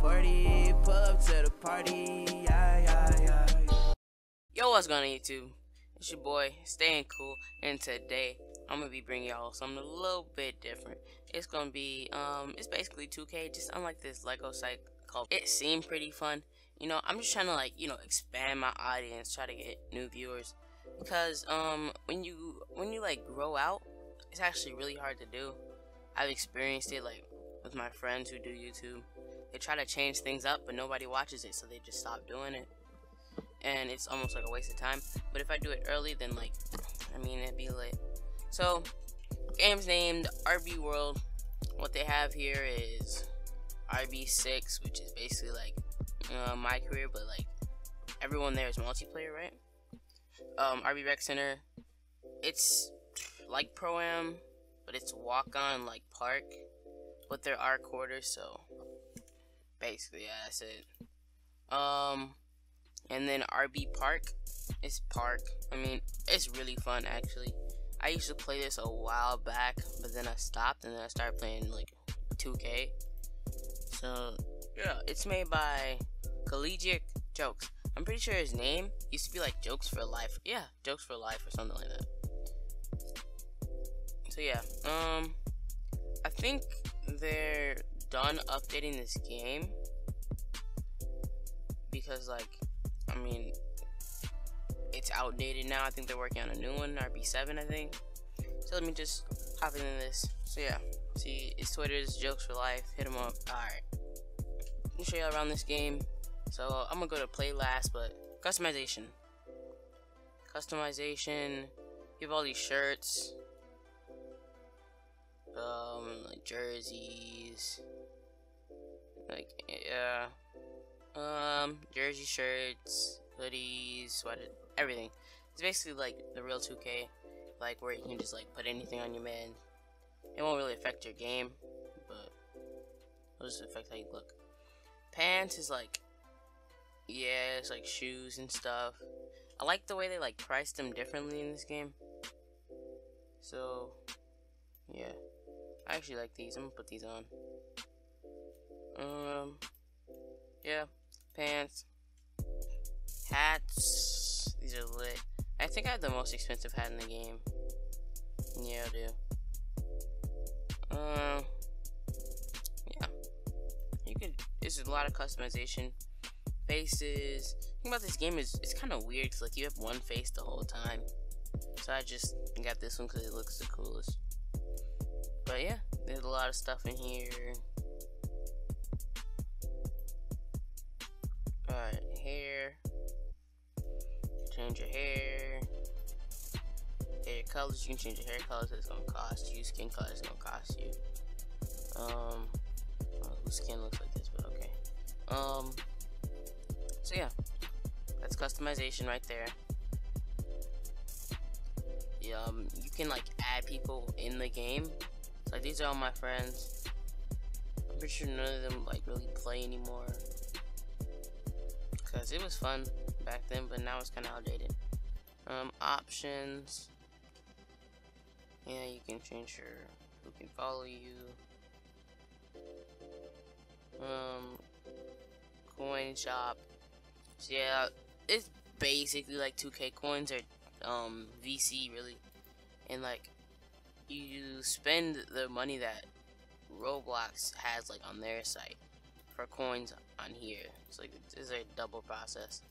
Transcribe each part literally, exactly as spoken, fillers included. forty, pull up to the party, yeah, yeah, yeah, yeah. Yo, what's going on YouTube? It's your boy, Staying Cool, and today I'm gonna be bringing y'all something a little bit different. It's gonna be, um, it's basically two K, just unlike this LEGO site called. It seemed pretty fun, you know. I'm just trying to like, you know, expand my audience, try to get new viewers, because um, when you when you like grow out, it's actually really hard to do. I've experienced it like with my friends who do YouTube. They try to change things up, but nobody watches it, so they just stop doing it. And it's almost like a waste of time. But if I do it early, then like, I mean, it'd be lit. So, game's named R B World. What they have here is R B six, which is basically like uh, my career, but like everyone there is multiplayer, right? Um, R B Rec Center. It's like Pro-Am, but it's walk-on like park. But there are quarters, so basically, yeah, that's it. Um, and then R B Park. It's park. I mean, it's really fun actually. I used to play this a while back, but then I stopped, and then I started playing like two K. So yeah, it's made by Collegiate Jokes. I'm pretty sure his name used to be like Jokes for Life. Yeah, Jokes for Life or something like that. So yeah, um, I think they're done updating this game, because like, I mean, it's outdated now. I think they're working on a new one, R B seven, I think. So let me just hop into this. So yeah, see, it's Twitter's Jokes for Life. Hit them up. All right, let me show y'all around this game. So I'm gonna go to play last, but customization. Customization. You have all these shirts. Um, like jerseys, like yeah, um, jersey shirts, hoodies, sweaters, everything. It's basically like the real two K, like where you can just like put anything on your man. It won't really affect your game, but it'll just affect how you look. Pants is like, yeah, it's like shoes and stuff. I like the way they like priced them differently in this game. So yeah. I actually like these. I'm gonna put these on. Um, yeah, pants, hats. These are lit. I think I have the most expensive hat in the game. Yeah, I do. Um, yeah. You could. There's a lot of customization. Faces. The thing about this game is it's kind of weird. Cause like you have one face the whole time. So I just got this one because it looks the coolest. But yeah, there's a lot of stuff in here. Alright, hair. Change your hair. Hair colors, you can change your hair colors. It's gonna cost you. Skin color is gonna cost you. Um, well, whose skin looks like this, but okay. Um, so yeah, that's customization right there. Yeah, um, you can like add people in the game. Like these are all my friends. I'm pretty sure none of them like really play anymore, cause it was fun back then, but now it's kind of outdated. Um, options. Yeah, you can change your who can follow you. Um, coin shop. So yeah, it's basically like two K coins or um V C really, and like. You spend the money that Roblox has like on their site for coins on here. It's like this is a double process.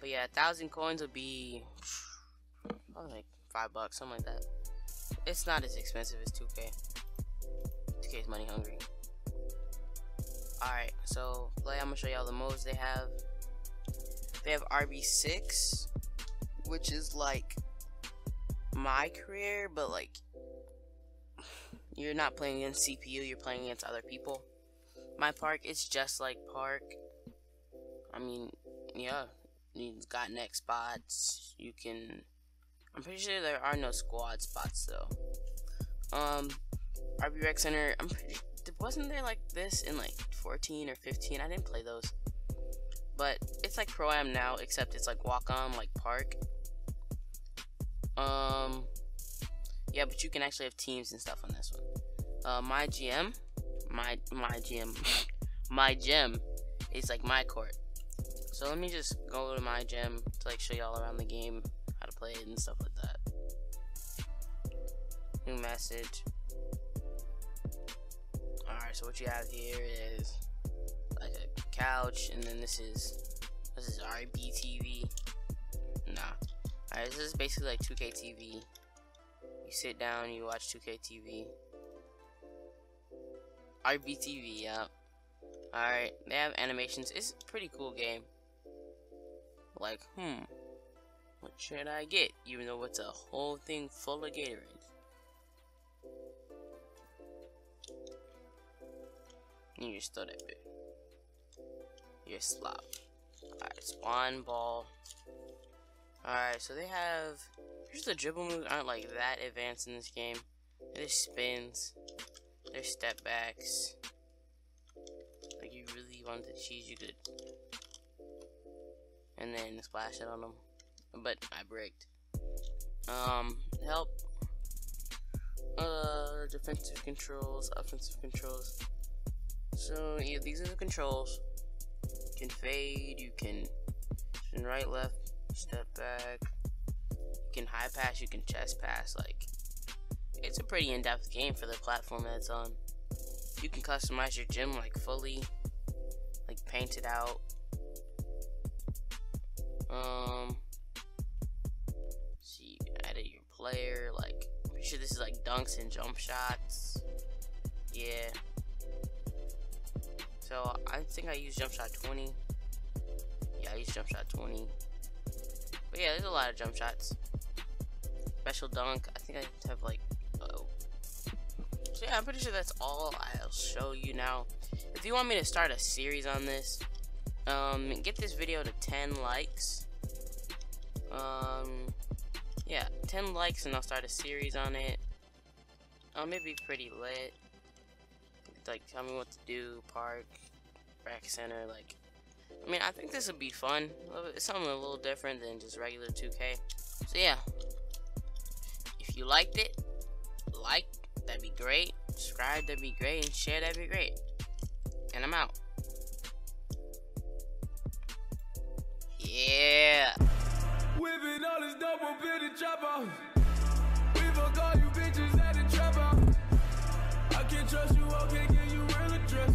But yeah, a thousand coins would be probably like five bucks, something like that. It's not as expensive as two K. two K is money hungry. Alright, so play, I'm gonna show y'all the modes they have. They have R B six, which is like my career, but like you're not playing against C P U, you're playing against other people. My park, it's just like park. I mean, yeah, you've got neck spots. You can, I'm pretty sure there are no squad spots though. Um, R B Rec Center, I'm pretty, wasn't there like this in like fourteen or fifteen? I didn't play those, but it's like Pro-Am now, except it's like walk on like park. Um, yeah, but you can actually have teams and stuff on this one. Uh, my G M, my, my G M, my gym is like my court. So let me just go to my gym to like show y'all around the game, how to play it and stuff like that. New message. Alright, so what you have here is like a couch, and then this is this is R B T V. Nah. Alright, this is basically like two K T V. You sit down, you watch two K T V. R B T V, yeah. Alright, they have animations. It's a pretty cool game. Like, hmm, what should I get? Even though it's a whole thing full of Gatorade. You just throw that bit. You're slop. Alright, spawn ball. Alright, so they have... Just the dribble moves aren't like that advanced in this game. They're just spins. They're step backs. Like, you really wanted to cheese, you could. And then splash it on them. But I bricked. Um, help. Uh, defensive controls, offensive controls. So, yeah, these are the controls. You can fade, you can spin right, left, step back. You can high pass, you can chest pass. Like, it's a pretty in-depth game for the platform that it's on. You can customize your gym, like, fully. Like, paint it out. Um, so you edit your player. Like, I'm pretty sure this is, like, dunks and jump shots. Yeah. So, I think I use jump shot twenty. Yeah, I use jump shot twenty. But yeah, there's a lot of jump shots. Special dunk. I think I have like, uh-oh. So yeah, I'm pretty sure that's all I'll show you now. If you want me to start a series on this, um, get this video to ten likes. Um, yeah, ten likes and I'll start a series on it. Um, it'd be pretty lit. Like, tell me what to do, park, rec center, like, I mean, I think this would be fun. It's something a little different than just regular two K. So, yeah, if you liked it, like, that'd be great, subscribe, that'd be great, and share, that'd be great, and I'm out. Yeah. Whipping all this double bitty chopper. We gon' call you bitches at the trapper. I can't trust you, I can't give you real address.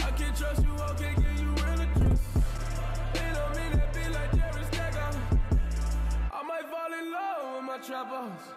I can't trust you, I can't give you real address. It don't mean that be like Jerry Stagger. I might fall in love with my trap house.